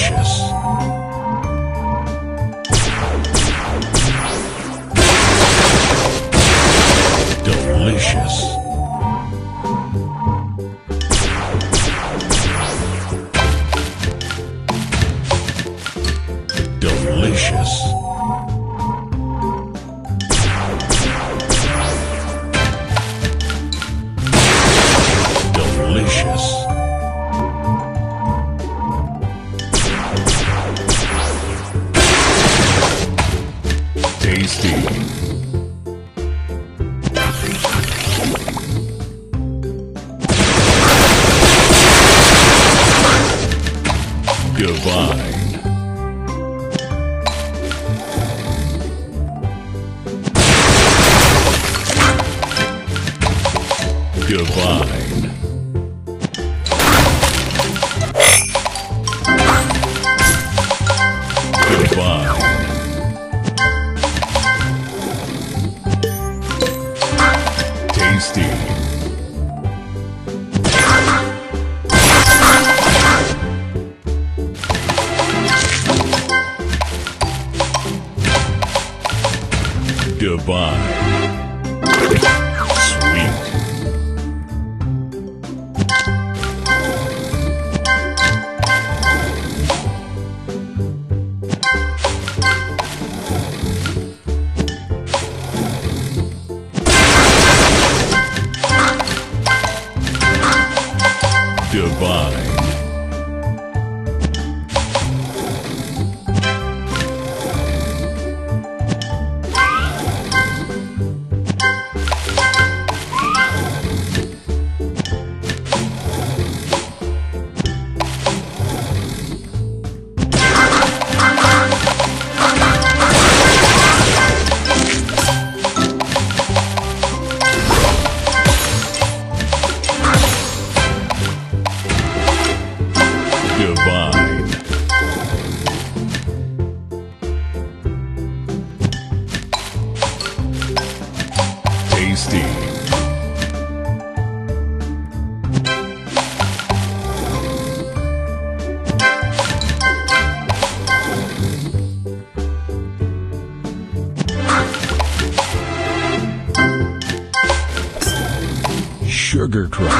delicious. Delicious. Delicious. Delicious. Tasty. Divine. Divine. Divine. Tasty. Divine. Sweet. Divine. Divine. Tasty. Sugar Crush.